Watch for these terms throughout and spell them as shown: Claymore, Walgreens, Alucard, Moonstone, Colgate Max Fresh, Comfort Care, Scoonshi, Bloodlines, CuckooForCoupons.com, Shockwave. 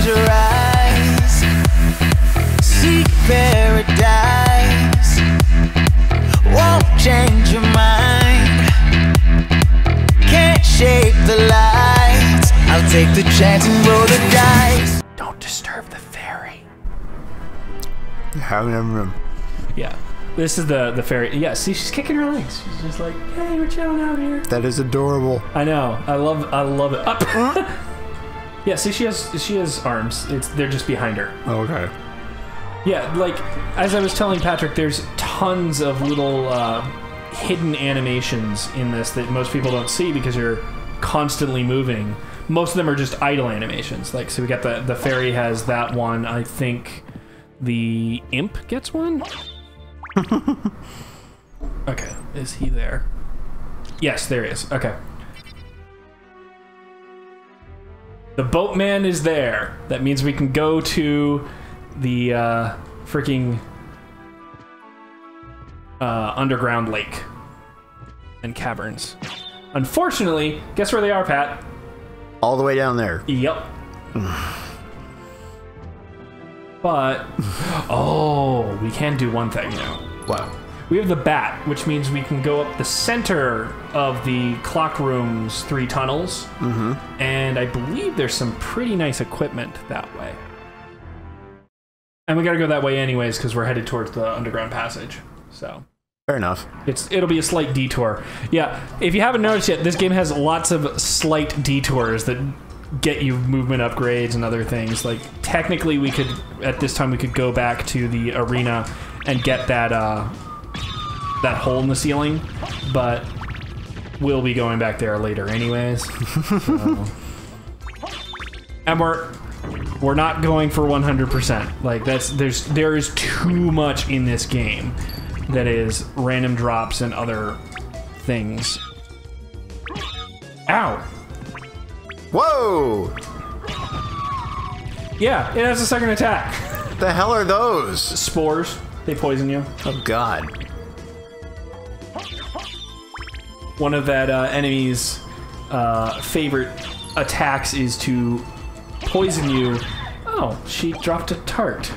close your eyes, seek paradise, won't change your mind, can't shake the lights, I'll take the chance and roll the dice. Don't disturb the fairy. Yeah. This is the fairy. Yeah, see, she's kicking her legs. She's just like, hey, we're chilling out here. That is adorable. I know. I love it. Up. Yeah, see, she has arms. They're just behind her. Oh, okay. Yeah, like as I was telling Patrick, there's tons of little hidden animations in this that most people don't see because you're constantly moving. Most of them are just idle animations. Like, so we got the fairy has that one. I think the imp gets one. Okay, is he there? Yes, there he is. Okay. The boatman is there. That means we can go to the freaking underground lake and caverns. Unfortunately, guess where they are, Pat? All the way down there. Yep. But, oh, we can do one thing now. Wow. We have the bat, which means we can go up the center of the clock room's 3 tunnels. Mm-hmm. And I believe there's some pretty nice equipment that way. And we gotta go that way anyways, because we're headed towards the underground passage, so. Fair enough. It'll be a slight detour. Yeah, if you haven't noticed yet, this game has lots of slight detours that get you movement upgrades and other things. Like, technically we could, at this time, we could go back to the arena and get that that hole in the ceiling, but we'll be going back there later anyways. So. And we're not going for 100%. Like, there is too much in this game that is random drops and other things. Ow! Whoa! Yeah, it has a second attack. The hell are those? Spores. They poison you. Oh, God. One of that enemy's favorite attacks is to poison you. Oh, she dropped a tart.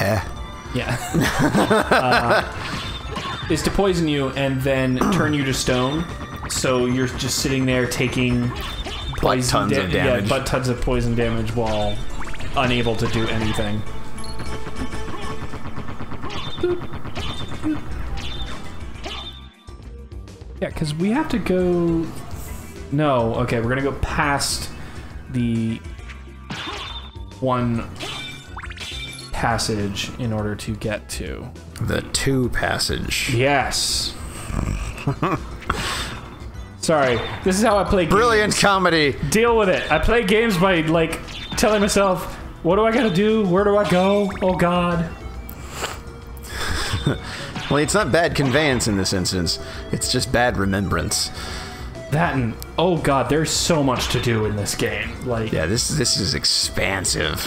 Eh. Yeah. Is to poison you and then turn you to stone. So you're just sitting there taking poison damage. Yeah, but tons of poison damage while unable to do anything. Yeah, because we have to go... No, okay, we're going to go past the one passage in order to get to... The 2 passage. Yes. Sorry, this is how I play games. Brilliant comedy. Deal with it. I play games by, like, telling myself, what do I gotta do? Where do I go? Oh, God. Well, it's not bad conveyance in this instance. It's just bad remembrance. That and, oh, God, there's so much to do in this game. Like, yeah, this is expansive.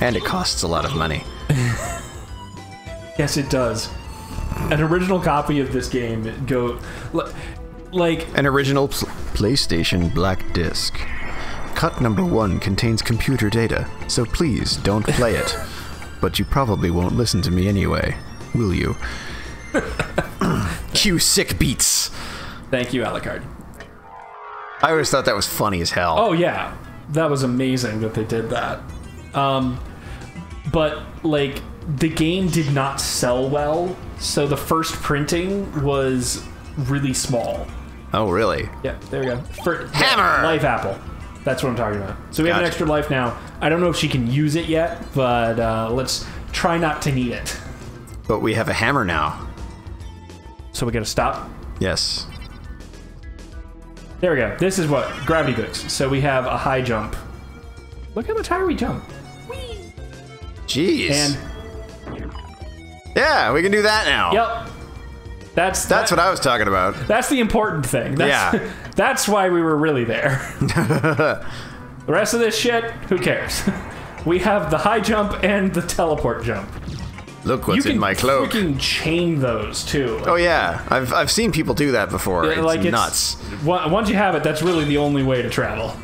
And it costs a lot of money. Yes, it does. An original copy of this game go like an original PlayStation black disc. Cut number 1 contains computer data, so please don't play it. But you probably won't listen to me anyway, will you? Cue sick beats. Thank you, Alucard. I always thought that was funny as hell. Oh yeah, that was amazing that they did that. But like the game did not sell well. So the first printing was really small. Oh, really? Yeah, there we go. Hammer! Life apple. That's what I'm talking about. So we have an extra life now. I don't know if she can use it yet, but let's try not to need it. But we have a hammer now. So we gotta stop? Yes. There we go. This is what? Gravity boots. So we have a high jump. Look how much higher we jump. Whee! Jeez. And... yeah, we can do that now. Yep. That's what I was talking about. That's the important thing. Yeah. That's why we were really there. The rest of this shit, who cares? We have the high jump and the teleport jump. Look what's in my cloak. You can freaking chain those too. Like, oh yeah, I've seen people do that before. Yeah, it's nuts. Once you have it, that's really the only way to travel.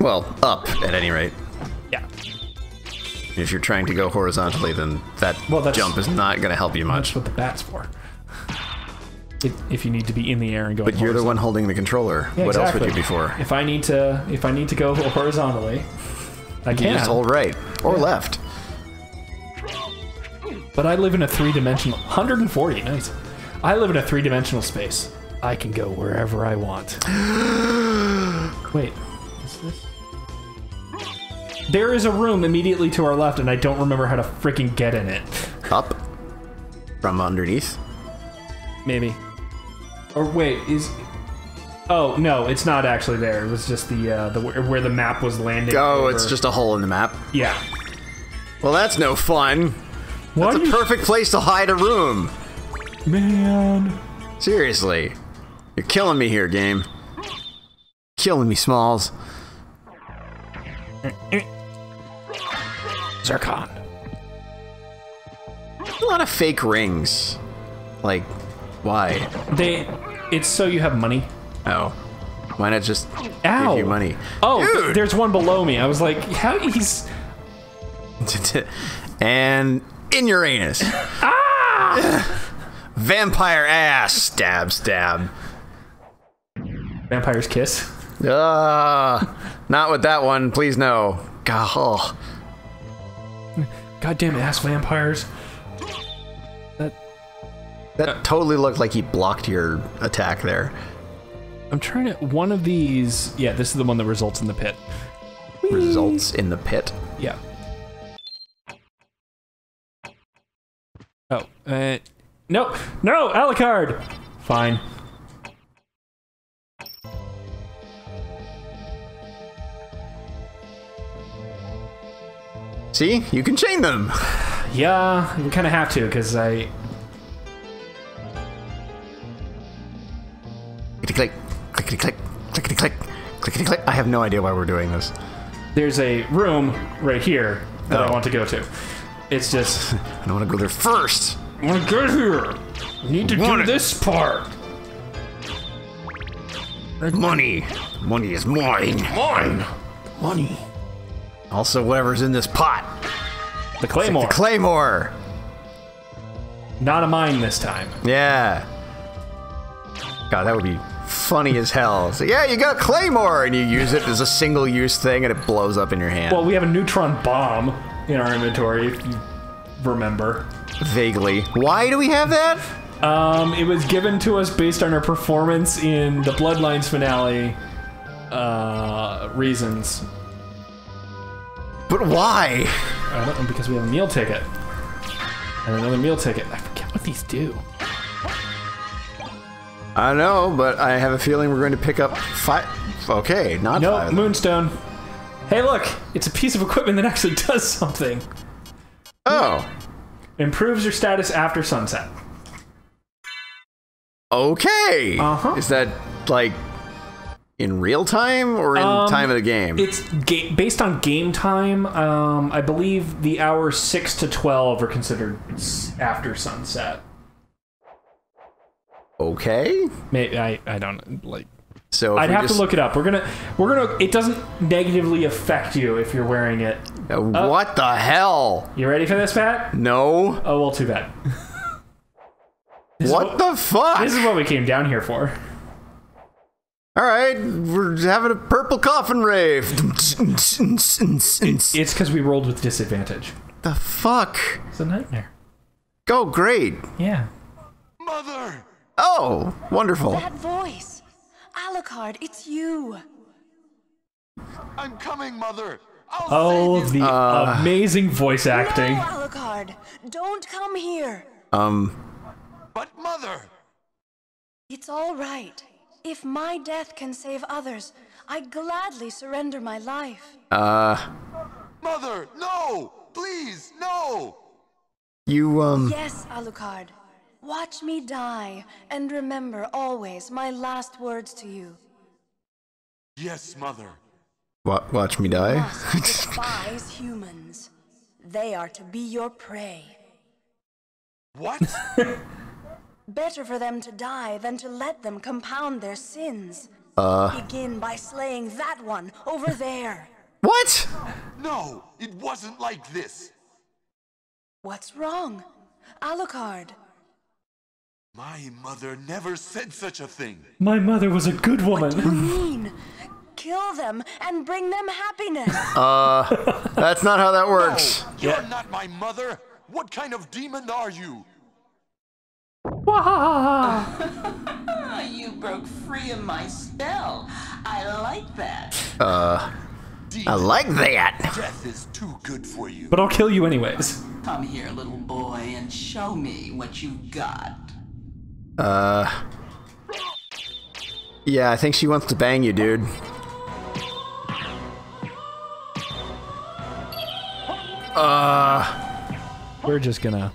Well, up at any rate. Yeah. If you're trying to go horizontally, then that jump is not going to help you much. That's what the bat's for. If you need to be in the air and go. But you're the one holding the controller. Yeah, what else would you be for? If I need to go horizontally, I can. You just hold right or left. But I live in a three-dimensional 140. Nice. I live in a three-dimensional space. I can go wherever I want. Wait, is this? There is a room immediately to our left, and I don't remember how to freaking get in it. Up from underneath. Maybe. Or wait, is... Oh, no, it's not actually there. It was just the where the map was landing. Oh, over. It's just a hole in the map. Yeah. Well, that's no fun. What? That's a perfect place to hide a room. Man. Seriously. You're killing me here, game. Killing me, Smalls. Zircon. There's a lot of fake rings. Like... Why? It's so you have money. Oh. Why not just give you money? Oh, dude. There's one below me. I was like, how he's... And in your anus. Ah! Vampire ass. Stab, stab. Vampire's kiss. Not with that one. Please no. God, oh. Goddamn ass vampires. That totally looked like he blocked your attack there. I'm trying to... One of these... Yeah, this is the one that results in the pit. Whee! Results in the pit? Yeah. Oh. No! No! Alucard! Fine. See? You can chain them! Yeah, we kind of have to, because I... Click, clickety click, clickety click, clickety click. I have no idea why we're doing this. There's a room right here that I want to go to. It's just I don't want to go there first. I want to get here. I need to do this part. Money, money is mine. Mine, money. Also, whatever's in this pot. The Claymore. Like the Claymore. Not a mine this time. Yeah. God, that would be funny as hell. So yeah, you got Claymore, and you use it as a single-use thing, and it blows up in your hand. Well, we have a neutron bomb in our inventory, if you remember. Vaguely. Why do we have that? It was given to us based on our performance in the Bloodlines finale. Reasons. But why? I don't know, because we have a meal ticket. And another meal ticket. I forget what these do. I know, but I have a feeling we're going to pick up five... Okay, not five. No, Moonstone. Hey, look! It's a piece of equipment that actually does something. Oh. Improves your status after sunset. Okay! Uh-huh. Is that, like, in real time or in time of the game? It's based on game time. I believe the hours 6 to 12 are considered after sunset. Okay. Maybe I don't like. So I'd have to look it up. We're gonna. It doesn't negatively affect you if you're wearing it. What the hell? You ready for this, Pat? No. Oh well, too bad. What the fuck? This is what we came down here for. All right, we're having a purple coffin rave. It's because we rolled with disadvantage. The fuck? It's a nightmare. Oh, great. Yeah. Mother. Oh, wonderful. That voice. Alucard, it's you. I'm coming, Mother. The amazing voice acting. No, Alucard, don't come here. But, Mother. It's all right. If my death can save others, I gladly surrender my life. Mother, no! Please, no! You, Yes, Alucard. Watch me die, and remember always my last words to you. Yes, Mother. Watch me die? Despise humans. They are to be your prey. What? Better for them to die than to let them compound their sins. Begin by slaying that one over there. What? No, it wasn't like this. What's wrong? Alucard. My mother never said such a thing. My mother was a good woman. What do you mean? Kill them and bring them happiness. That's not how that works. No, you're not my mother. What kind of demon are you? You broke free of my spell. I like that. Demon. I like that. Death is too good for you. But I'll kill you anyways. Come here, little boy, and show me what you've got. Yeah, I think she wants to bang you, dude. We're just gonna...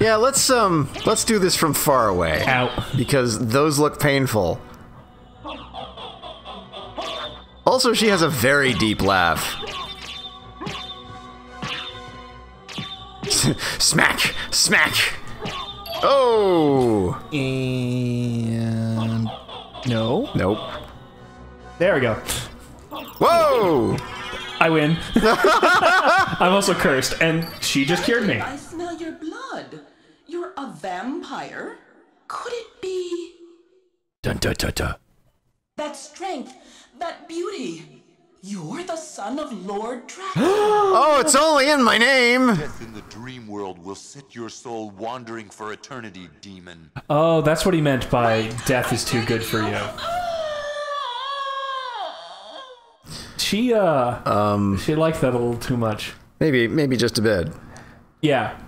Yeah, let's do this from far away. Ow. Because those look painful. Also, she has a very deep laugh. Smack! Smack! Oh! And... No. Nope. There we go. Whoa! I win. I'm also cursed, and she just cured me. I smell your blood. You're a vampire. Could it be... Dun, dun, dun, dun. That strength, that beauty. You're the son of Lord Dracula. Oh, it's only in my name. Death in the dream world will set your soul wandering for eternity, demon. Oh, that's what he meant by death is too good for you. She liked that a little too much. Maybe just a bit. Yeah.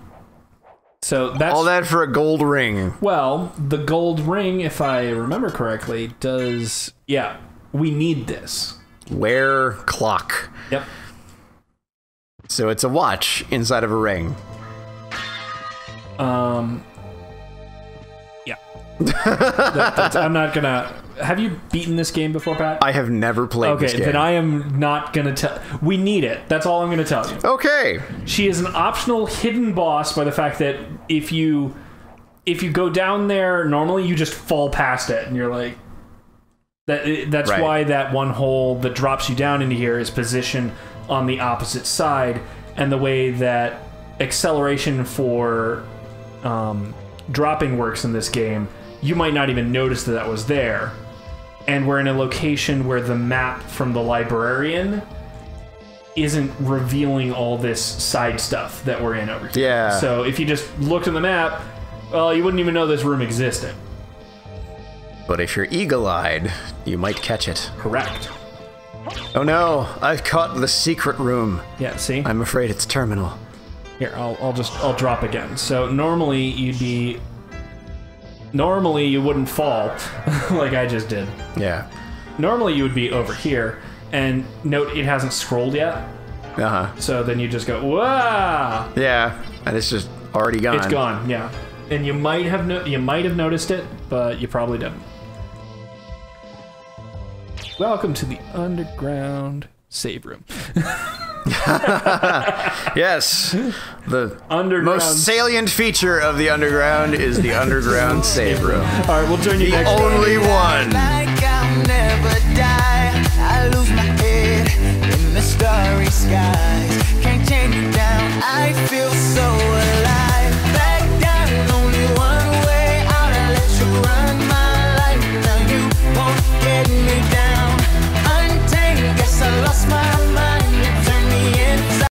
So that's all that for a gold ring. Well, the gold ring, if I remember correctly, does... Yeah, we need this. Wear clock. Yep. So it's a watch inside of a ring. Yeah. I'm not gonna... Have you beaten this game before, Pat? I have never played this game. Okay, then I am not gonna tell... We need it. That's all I'm gonna tell you. Okay. She is an optional hidden boss by the fact that if you go down there, normally you just fall past it, and you're like... That's right. Why that one hole that drops you down into here is positioned on the opposite side, and the way that acceleration for dropping works in this game, you might not even notice that that was there. And we're in a location where the map from the librarian isn't revealing all this side stuff that we're in over here. Yeah. So if you just looked at the map, well, you wouldn't even know this room existed. But if you're eagle-eyed, you might catch it. Correct. Oh no, I've caught the secret room. Yeah, see? I'm afraid it's terminal. Here, I'll drop again. So normally you'd be... Normally you wouldn't fall, like I just did. Yeah. Normally you would be over here, and note it hasn't scrolled yet. Uh-huh. So then you just go, whoa! Yeah, and it's just already gone. It's gone, yeah. And you might have noticed it, but you probably didn't. Welcome to the underground save room. Yes, the most salient feature of the underground is the underground save room. All right, we'll turn you back. The only one. Like I'll never die. I lose my head in the starry skies. Can't turn you down. I feel.